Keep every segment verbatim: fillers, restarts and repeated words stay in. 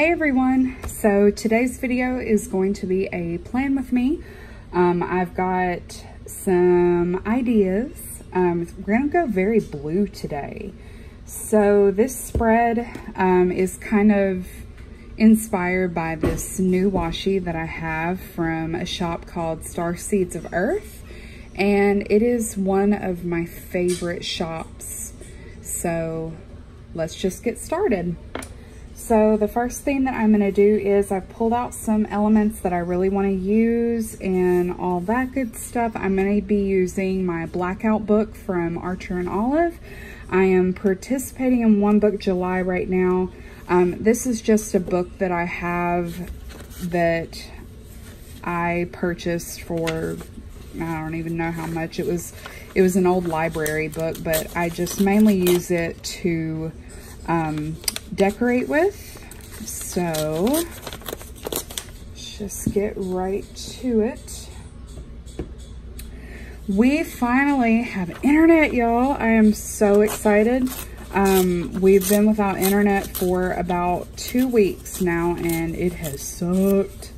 Hey everyone, so today's video is going to be a plan with me. Um, I've got some ideas. Um, we're gonna go very blue today. So this spread um, is kind of inspired by this new washi that I have from a shop called Star Seeds of Earth. And it is one of my favorite shops. So let's just get started. So the first thing that I'm gonna do is I've pulled out some elements that I really wanna use and all that good stuff. I'm gonna be using my blackout book from Archer and Olive. I am participating in One Book July right now. Um, this is just a book that I have that I purchased for, I don't even know how much. It was, it was an old library book, but I just mainly use it to um, decorate with. So let's just get right to it. We finally have internet, y'all. I am so excited. Um, we've been without internet for about two weeks now and it has sucked.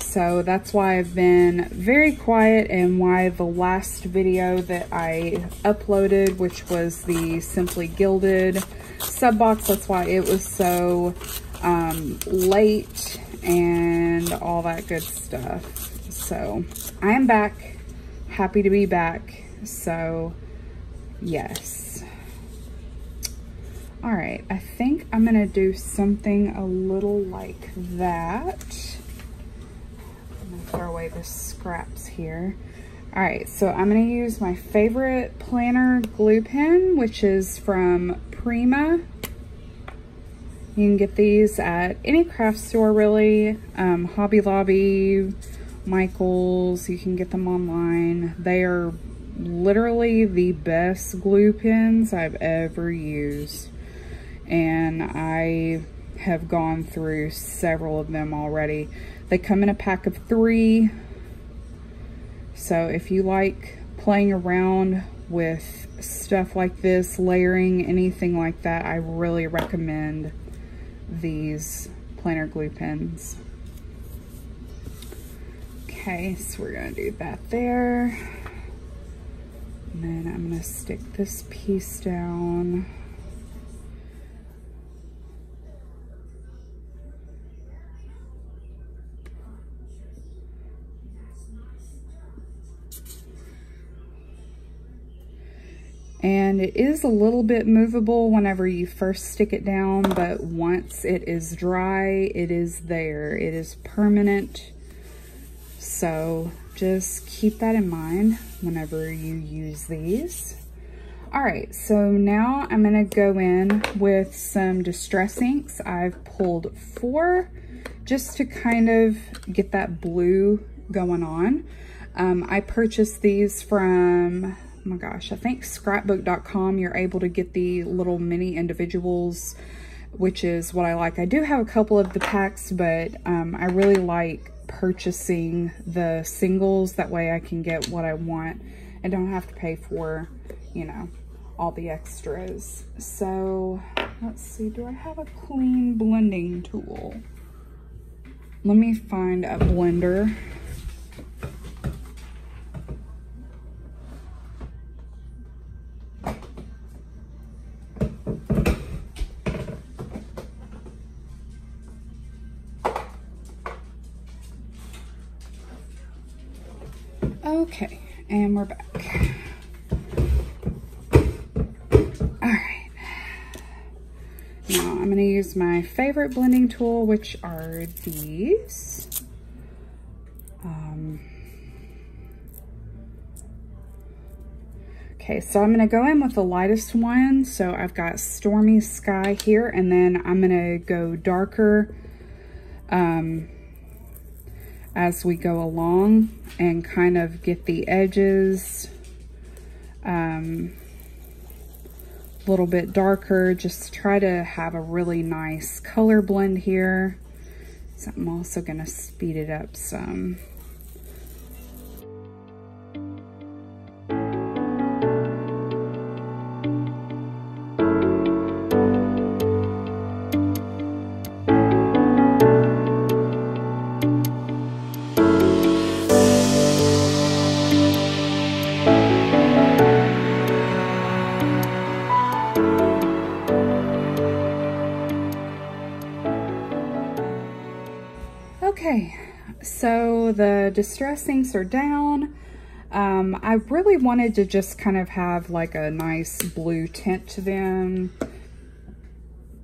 So that's why I've been very quiet and why the last video that I uploaded, which was the Simply Gilded sub box, that's why it was so um, late and all that good stuff. So I am back, happy to be back. So yes. All right, I think I'm gonna do something a little like that. I'm gonna throw away the scraps here. All right, so I'm gonna use my favorite planner glue pen, which is from Prima. You can get these at any craft store, really. Um, Hobby Lobby, Michaels, you can get them online. They are literally the best glue pens I've ever used. And I have gone through several of them already. They come in a pack of three. So if you like playing around with stuff like this, layering, anything like that, I really recommend these planner glue pens. Okay, so we're gonna do that there. And then I'm gonna stick this piece down. And it is a little bit movable whenever you first stick it down, but once it is dry, it is there. It is permanent. So just keep that in mind whenever you use these. All right, so now I'm gonna go in with some distress inks. I've pulled four just to kind of get that blue going on. Um, I purchased these from, oh my gosh, I think scrapbook dot com. You're able to get the little mini individuals, which is what I like. I do have a couple of the packs, but um, I really like purchasing the singles. That way I can get what I want and don't have to pay for, you know, all the extras. So let's see, do I have a clean blending tool? Let me find a blender. Okay, and we're back. All right. Now I'm gonna use my favorite blending tool, which are these. Um, okay, so I'm gonna go in with the lightest one. So I've got Stormy Sky here, and then I'm gonna go darker um, as we go along and kind of get the edges um, a little bit darker. Just try to have a really nice color blend here. So I'm also gonna speed it up some. So the distress sinks are down. Um, I really wanted to just kind of have like a nice blue tint to them.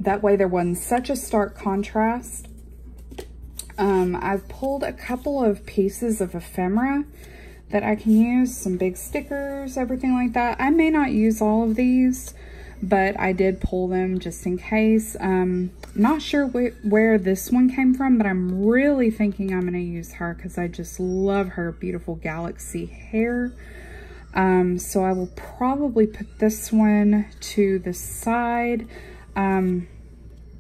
That way there wasn't such a stark contrast. Um, I've pulled a couple of pieces of ephemera that I can use, some big stickers, everything like that. I may not use all of these, but I did pull them just in case. Um, not sure wh where this one came from, but I'm really thinking I'm gonna use her because I just love her beautiful galaxy hair. Um, so I will probably put this one to the side. Um,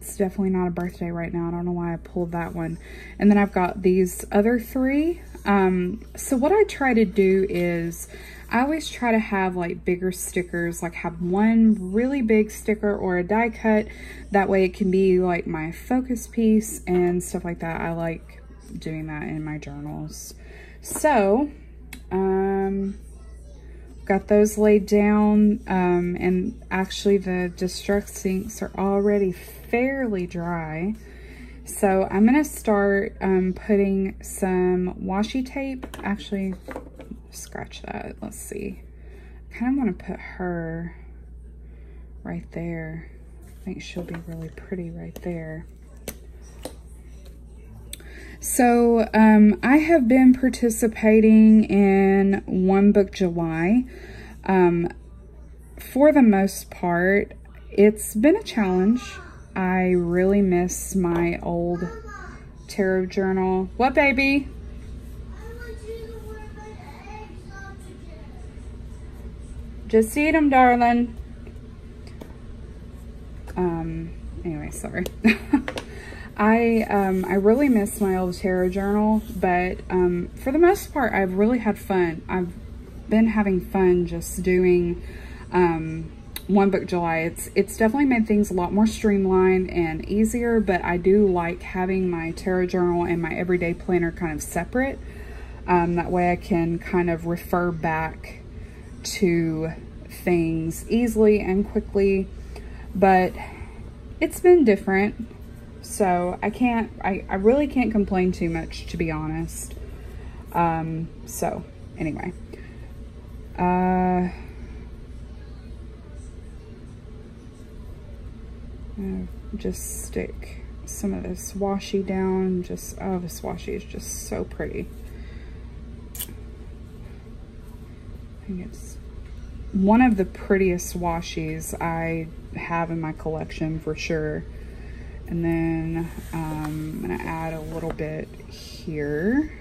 it's definitely not a birthday right now. I don't know why I pulled that one. And then I've got these other three. Um, so what I try to do is I always try to have like bigger stickers, like have one really big sticker or a die cut. That way it can be like my focus piece and stuff like that. I like doing that in my journals. So, um, got those laid down. Um, and actually the distress sinks are already fairly dry. So I'm gonna start um, putting some washi tape, actually, scratch that, let's see. I kind of want to put her right there. I think she'll be really pretty right there. So um, I have been participating in One Book July. Um, for the most part, it's been a challenge. I really miss my old tarot journal. What, baby? Just eat them, darling. Um, anyway, sorry. I, um, I really miss my old tarot journal, but um, for the most part, I've really had fun. I've been having fun just doing um, One Book July. It's, it's definitely made things a lot more streamlined and easier, but I do like having my tarot journal and my everyday planner kind of separate. Um, that way I can kind of refer back to things easily and quickly, but it's been different, so I can't I, I really can't complain too much, to be honest. Um, so anyway, uh, I'll just stick some of this washi down. Just, oh, this washi is just so pretty. It's one of the prettiest washis I have in my collection for sure. And then um, I'm gonna add a little bit here.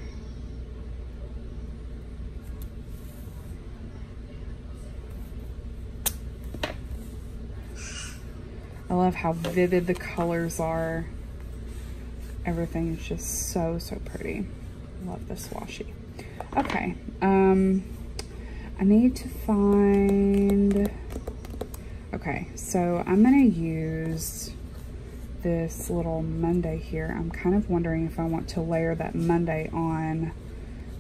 I love how vivid the colors are. Everything is just so, so pretty. Love this washi. Okay. Um, I need to find, okay, so I'm gonna use this little Monday here. I'm kind of wondering if I want to layer that Monday on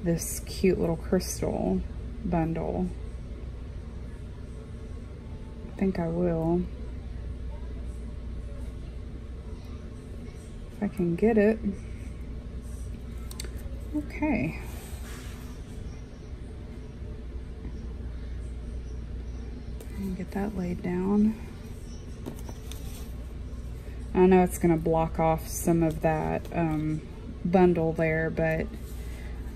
this cute little crystal bundle. I think I will. If I can get it. Okay. Get that laid down. I know it's going to block off some of that um, bundle there, but I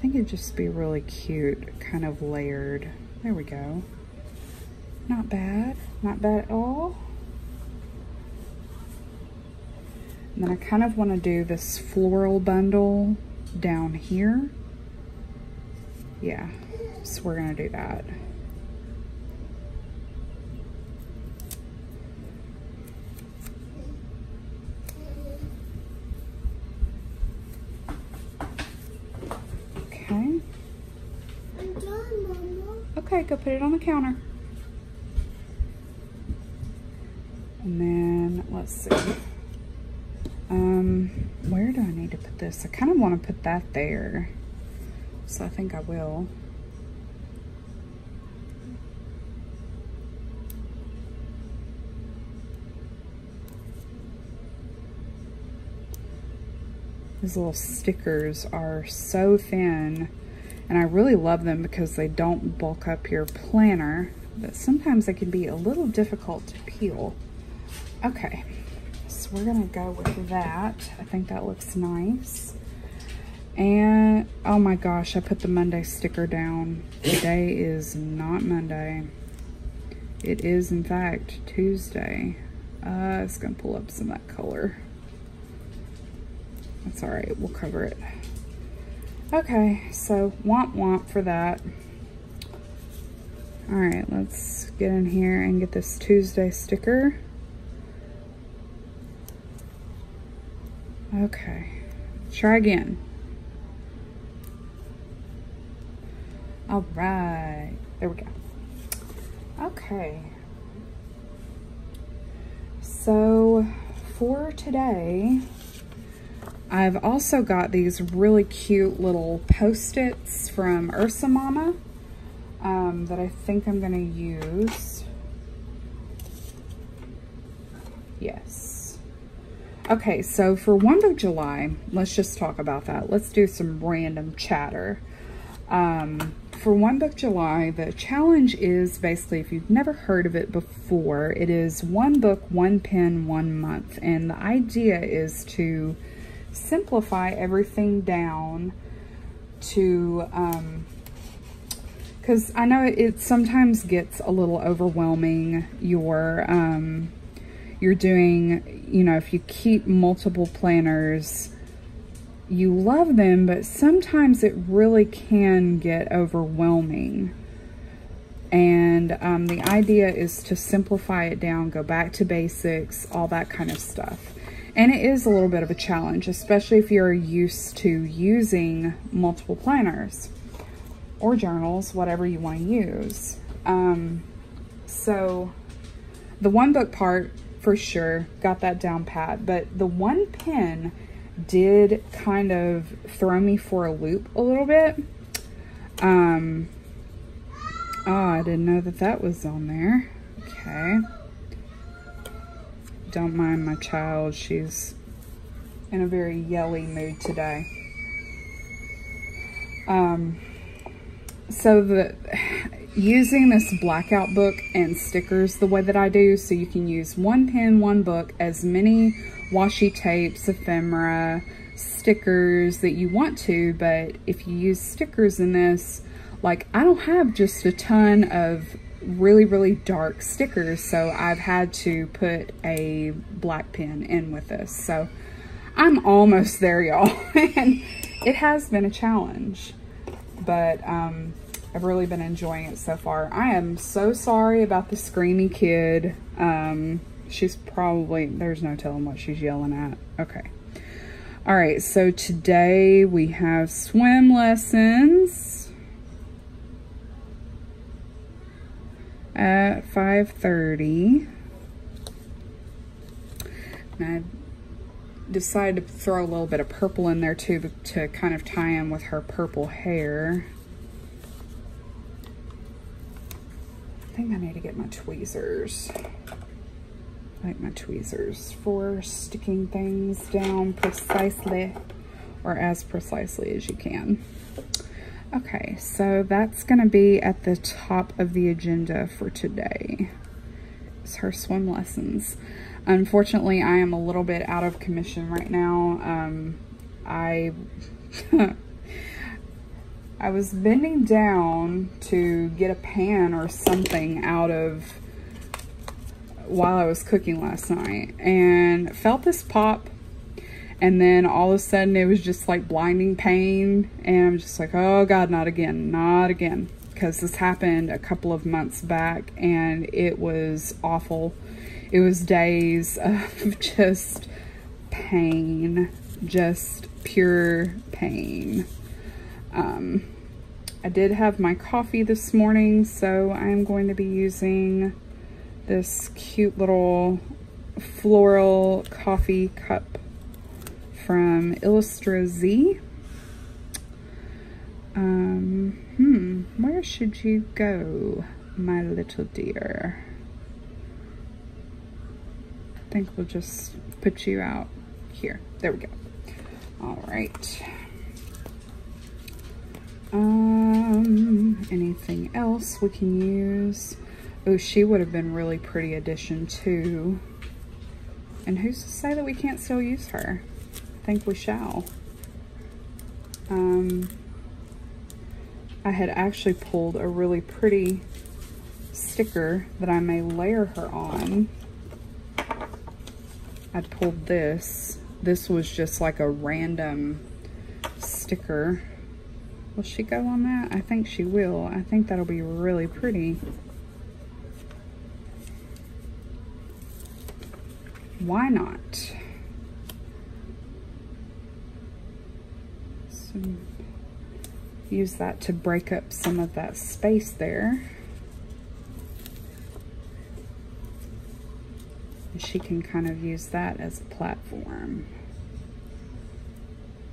think it'd just be really cute, kind of layered. There we go. Not bad. Not bad at all. And then I kind of want to do this floral bundle down here. Yeah, so we're going to do that. Okay, go put it on the counter. And then, let's see. Um, where do I need to put this? I kind of want to put that there. So I think I will. These little stickers are so thin, and I really love them because they don't bulk up your planner, but sometimes they can be a little difficult to peel. Okay, so we're gonna go with that. I think that looks nice. And oh my gosh, I put the Monday sticker down. Today is not Monday. It is in fact Tuesday. Uh, it's gonna pull up some of that color. That's all right, we'll cover it. Okay, so womp womp for that. All right, let's get in here and get this Tuesday sticker. Okay, try again. All right, there we go. Okay. So for today, I've also got these really cute little post-its from Ursa Mama um, that I think I'm gonna use. Yes. Okay, so for One Book July, let's just talk about that. Let's do some random chatter. Um, for One Book July, the challenge is basically, if you've never heard of it before, it is one book, one pen, one month. And the idea is to simplify everything down to, um, because I know it, it sometimes gets a little overwhelming. You're, um, you're doing, you know, if you keep multiple planners, you love them, but sometimes it really can get overwhelming. And um, the idea is to simplify it down, go back to basics, all that kind of stuff. And it is a little bit of a challenge, especially if you're used to using multiple planners or journals, whatever you want to use. Um, so the one book part, for sure, got that down pat, but the one pen did kind of throw me for a loop a little bit. Um, oh, I didn't know that that was on there. Okay. Don't mind my child. She's in a very yelly mood today. Um, so the using this blackout book and stickers the way that I do, so you can use one pen, one book, as many washi tapes, ephemera, stickers that you want to, but if you use stickers in this, like I don't have just a ton of really, really dark stickers, so I've had to put a black pen in with this. So I'm almost there, y'all. And it has been a challenge, but um, I've really been enjoying it so far. I am so sorry about the screamy kid. Um, she's probably, there's no telling what she's yelling at. Okay. All right, so today we have swim lessons at five thirty. And I decided to throw a little bit of purple in there too, to kind of tie in with her purple hair. I think I need to get my tweezers. I like my tweezers for sticking things down precisely, or as precisely as you can. Okay, so that's gonna be at the top of the agenda for today. It's her swim lessons. Unfortunately, I am a little bit out of commission right now. Um, I, I was bending down to get a pan or something out of while I was cooking last night and felt this pop. And then all of a sudden it was just like blinding pain. And I'm just like, oh God, not again, not again. Because this happened a couple of months back and it was awful. It was days of just pain, just pure pain. Um, I did have my coffee this morning, so I'm going to be using this cute little floral coffee cup from Illustra Z. Um, hmm, where should you go, my little dear? I think we'll just put you out here. There we go. All right. Um, anything else we can use? Oh, she would have been really pretty addition too. And who's to say that we can't still use her? I think we shall. Um, I had actually pulled a really pretty sticker that I may layer her on. I pulled this. This was just like a random sticker. Will she go on that? I think she will. I think that'll be really pretty. Why not? So use that to break up some of that space there. And she can kind of use that as a platform.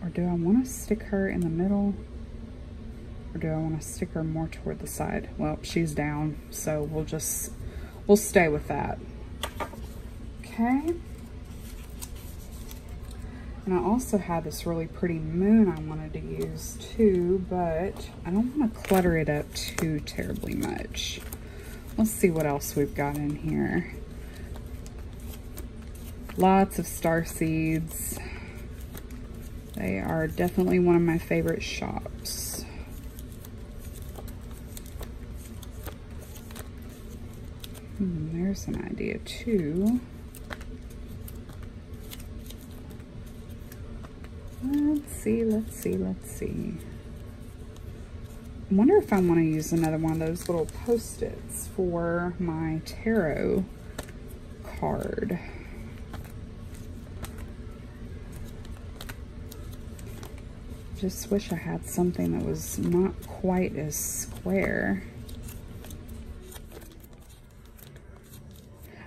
Or do I want to stick her in the middle? Or do I want to stick her more toward the side? Well, she's down, so we'll just, we'll stay with that. Okay. And I also had this really pretty moon I wanted to use too, but I don't want to clutter it up too terribly much. Let's see what else we've got in here. Lots of star seeds. They are definitely one of my favorite shops. Hmm, there's an idea too. Let's see, let's see, let's see. I wonder if I want to use another one of those little post-its for my tarot card. Just wish I had something that was not quite as square.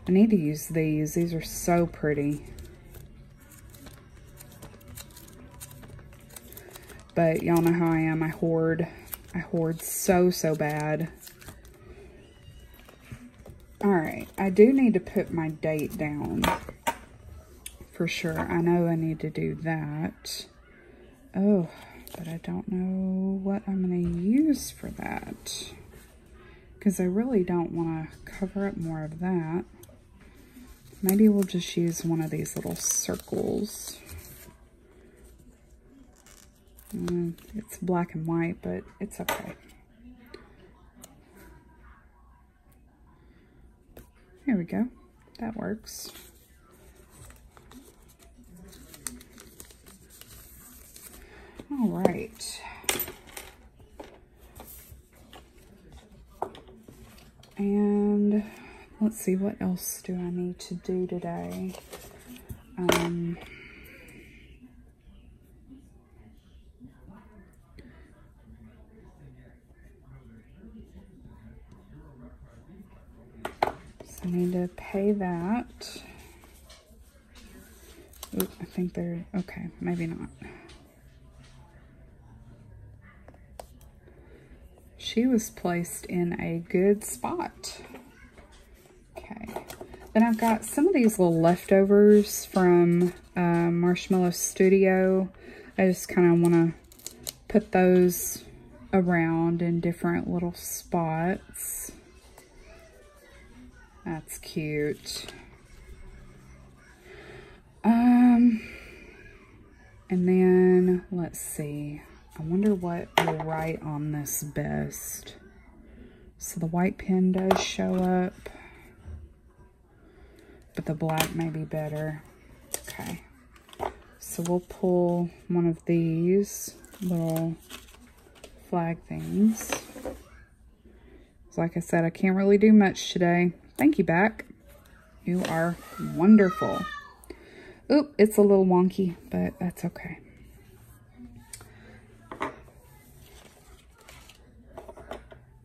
I need to use these. These are so pretty. But y'all know how I am. I hoard. I hoard so, so bad. Alright. I do need to put my date down. For sure. I know I need to do that. Oh, but I don't know what I'm going to use for that. Because I really don't want to cover up more of that. Maybe we'll just use one of these little circles. Mm, it's black and white, but it's okay. There we go. That works. All right. And let's see, what else do I need to do today? Um, so I need to pay that. Ooh, I think they're, okay, maybe not. She was placed in a good spot. Then I've got some of these little leftovers from uh, Marshmallow Studio. I just kind of want to put those around in different little spots. That's cute. Um, and then, let's see. I wonder what we'll write on this best. So the white pen does show up. But the black may be better. Okay. So we'll pull one of these little flag things. Like I said, I can't really do much today. Thank you, Back. You are wonderful. Oop, it's a little wonky, but that's okay.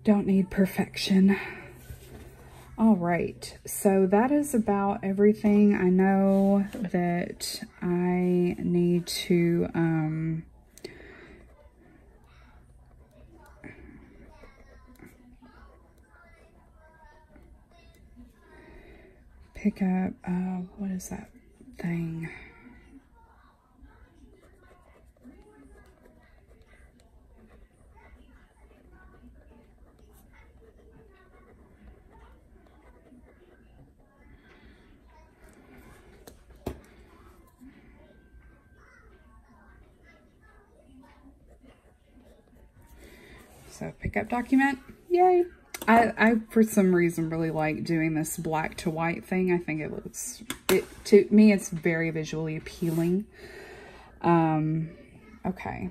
Don't need perfection. All right, so that is about everything. I know that I need to um, pick up, uh, what is that thing? So pickup document, yay. I, I, for some reason, really like doing this black to white thing. I think it looks, it to me, it's very visually appealing. Um, okay.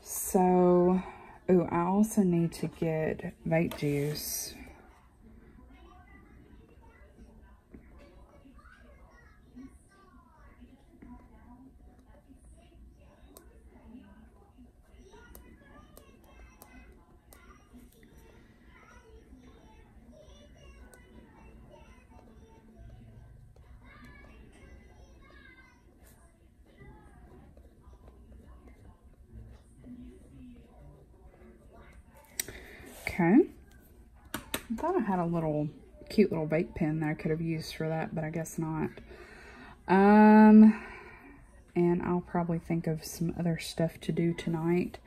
So, oh, I also need to get vape juice. Okay, I thought I had a little cute little vape pen that I could have used for that, but I guess not. Um, and I'll probably think of some other stuff to do tonight.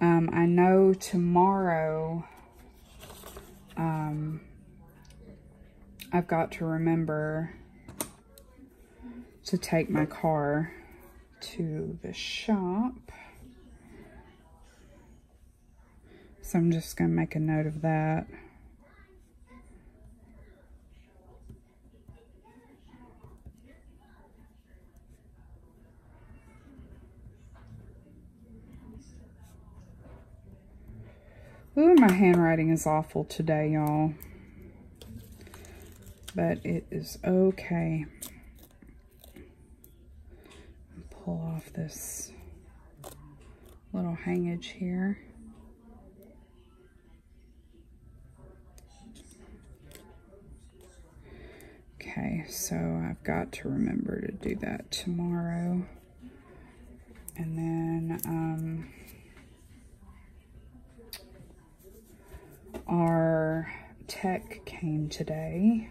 Um, I know tomorrow, um, I've got to remember to take my car to the shop. So I'm just going to make a note of that. Ooh, my handwriting is awful today, y'all. But it is okay. Pull off this little hangage here. Okay, so I've got to remember to do that tomorrow. And then um, our tech came today.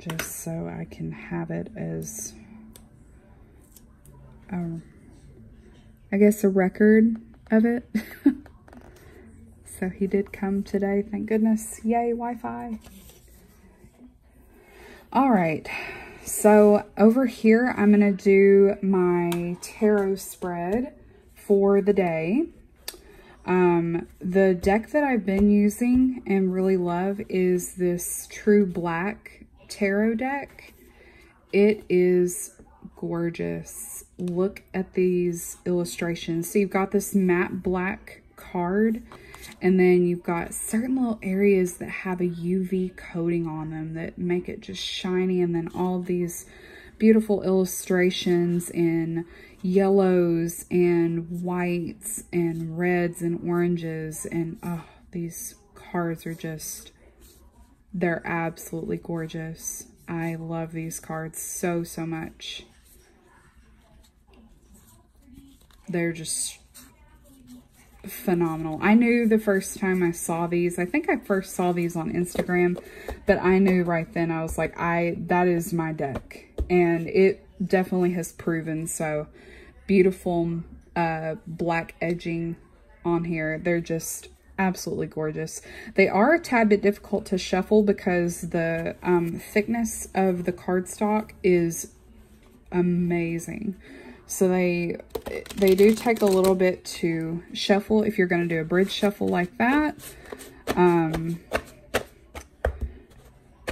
Just so I can have it as, a, I guess, a record of it. So he did come today, thank goodness. Yay, Wi-Fi. All right, so over here, I'm gonna do my tarot spread for the day. Um, the deck that I've been using and really love is this True Black Tarot deck. It is gorgeous. Look at these illustrations. So you've got this matte black card, and then you've got certain little areas that have a U V coating on them that make it just shiny, and then all these beautiful illustrations in yellows and whites and reds and oranges, and oh, these cards are just, they're absolutely gorgeous. I love these cards so, so much. They're just phenomenal. I knew the first time I saw these, I think I first saw these on Instagram, but I knew right then, I was like, I, that is my deck. And it definitely has proven so. Beautiful uh, black edging on here. They're just absolutely gorgeous. They are a tad bit difficult to shuffle because the um, thickness of the cardstock is amazing. So they, they do take a little bit to shuffle if you're going to do a bridge shuffle like that. Um,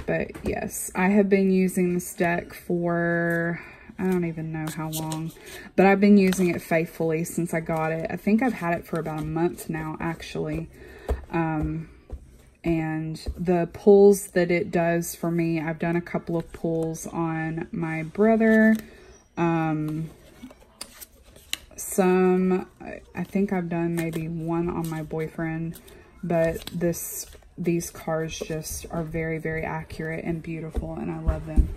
but yes, I have been using this deck for, I don't even know how long, but I've been using it faithfully since I got it. I think I've had it for about a month now, actually. Um, and the pulls that it does for me, I've done a couple of pulls on my brother. Um... Some, I think I've done maybe one on my boyfriend, but this, these cards just are very, very accurate and beautiful, and I love them.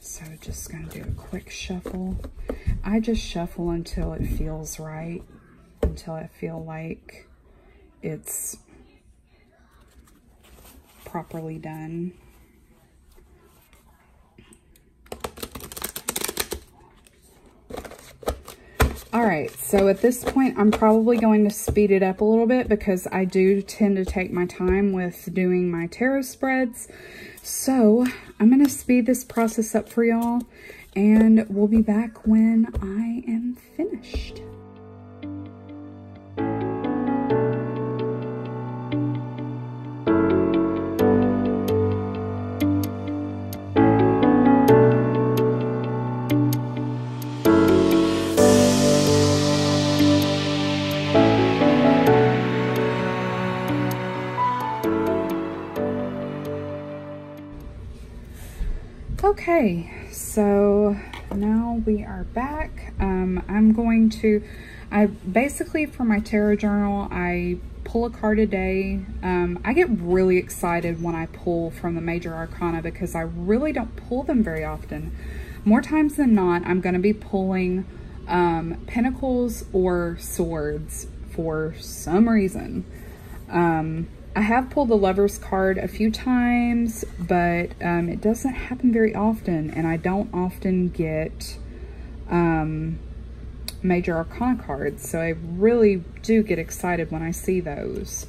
So just gonna do a quick shuffle. I just shuffle until it feels right, until I feel like it's properly done. All right, so at this point, I'm probably going to speed it up a little bit because I do tend to take my time with doing my tarot spreads. So I'm going to speed this process up for y'all, and we'll be back when I am finished. Okay, so now we are back. Um, I'm going to, I basically for my tarot journal, I pull a card a day. Um, I get really excited when I pull from the Major Arcana because I really don't pull them very often. More times than not, I'm going to be pulling um, Pentacles or Swords for some reason. Um, I have pulled the Lover's card a few times, but um, it doesn't happen very often, and I don't often get um, Major Arcana cards, so I really do get excited when I see those.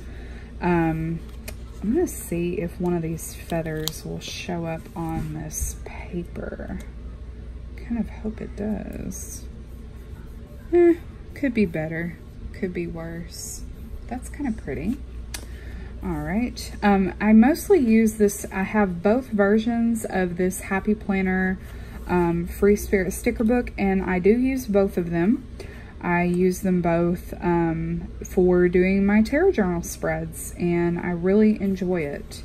Um, I'm going to see if one of these feathers will show up on this paper. Kind of hope it does. Eh, could be better, could be worse. That's kind of pretty. All right, um, I mostly use this, I have both versions of this Happy Planner um, Free Spirit sticker book, and I do use both of them. I use them both um, for doing my tarot journal spreads, and I really enjoy it.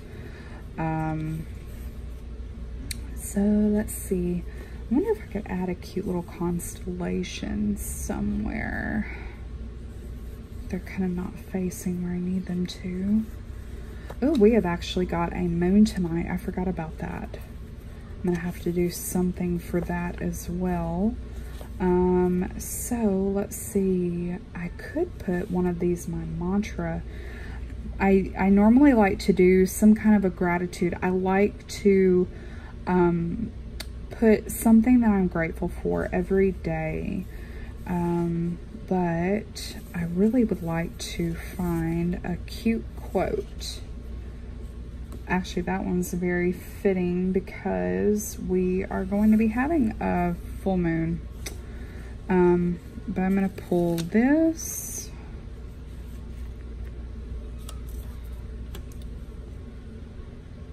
Um, so let's see, I wonder if I could add a cute little constellation somewhere. They're kind of not facing where I need them to. Oh, we have actually got a moon tonight. I forgot about that. I'm gonna have to do something for that as well. Um, so let's see. I could put one of these, my mantra. I, I normally like to do some kind of a gratitude. I like to um, put something that I'm grateful for every day. Um, but I really would like to find a cute quote. Actually, that one's very fitting because we are going to be having a full moon. Um, but I'm gonna pull this.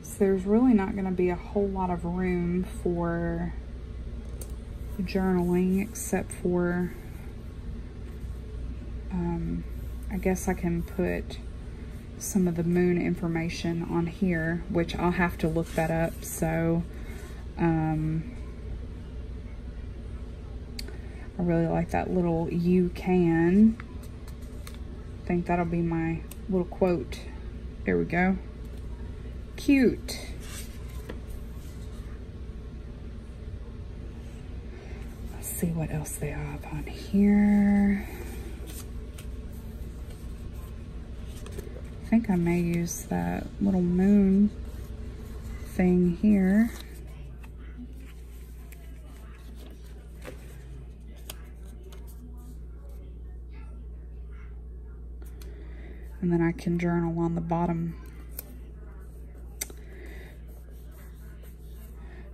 So there's really not gonna be a whole lot of room for journaling except for, um, I guess I can put some of the moon information on here, which I'll have to look that up. So um, I really like that little "you can." I think that'll be my little quote. There we go. Cute. Let's see what else they have on here. I think I may use that little moon thing here. And then I can journal on the bottom.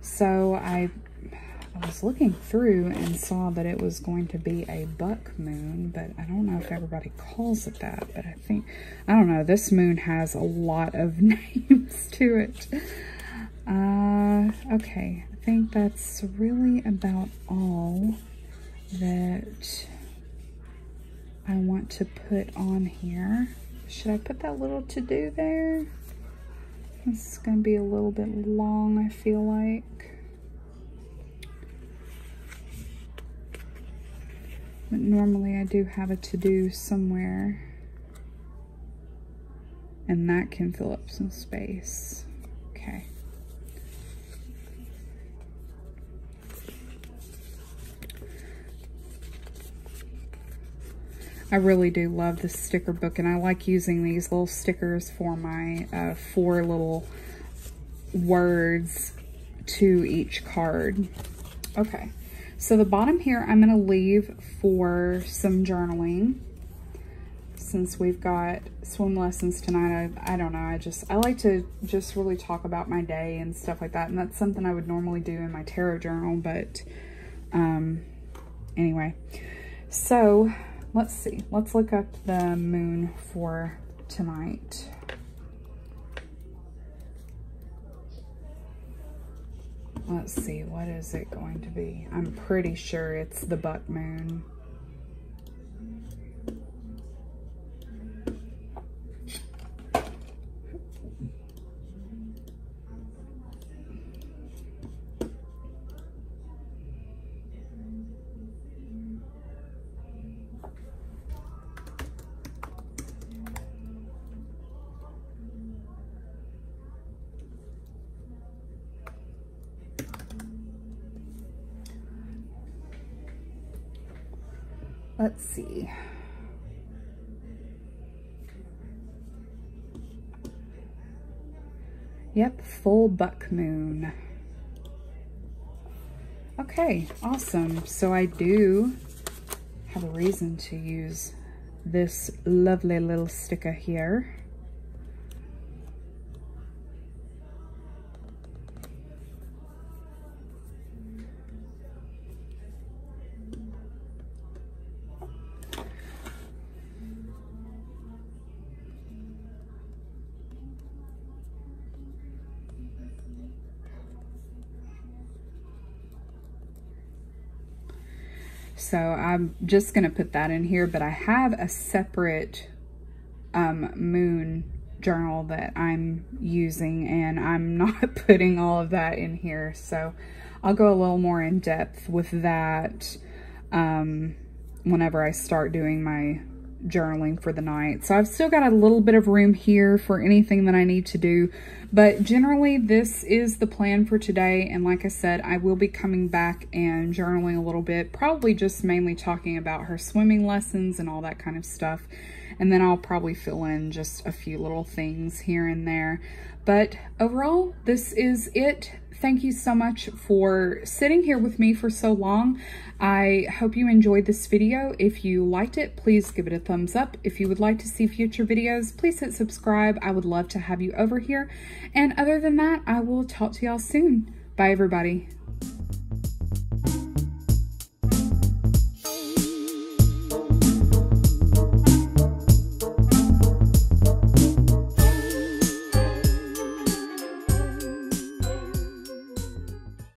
So I, I was looking through and saw that it was going to be a buck moon, but I don't know if everybody calls it that, but I think, I don't know, this moon has a lot of names to it. Uh, okay, I think that's really about all that I want to put on here. Should I put that little to-do there? This is going to be a little bit long, I feel like. But normally I do have a to-do somewhere, and that can fill up some space. Okay. I really do love this sticker book, and I like using these little stickers for my uh, four little words to each card. Okay. So the bottom here, I'm going to leave for some journaling. Since we've got swim lessons tonight, I, I don't know, I just, I like to just really talk about my day and stuff like that. And that's something I would normally do in my tarot journal, but um, anyway. So let's see, let's look up the moon for tonight. Let's see, what is it going to be? I'm pretty sure it's the Buck Moon. Let's see. Yep, full Buck Moon. Okay, awesome. So I do have a reason to use this lovely little sticker here. So I'm just going to put that in here, but I have a separate um, moon journal that I'm using, and I'm not putting all of that in here. So I'll go a little more in depth with that um, whenever I start doing my journaling for the night. So I've still got a little bit of room here for anything that I need to do, but generally this is the plan for today. And like I said, I will be coming back and journaling a little bit, probably just mainly talking about her swimming lessons and all that kind of stuff, and then I'll probably fill in just a few little things here and there. But overall, this is it. Thank you so much for sitting here with me for so long. I hope you enjoyed this video. If you liked it, please give it a thumbs up. If you would like to see future videos, please hit subscribe. I would love to have you over here. And other than that, I will talk to y'all soon. Bye, everybody.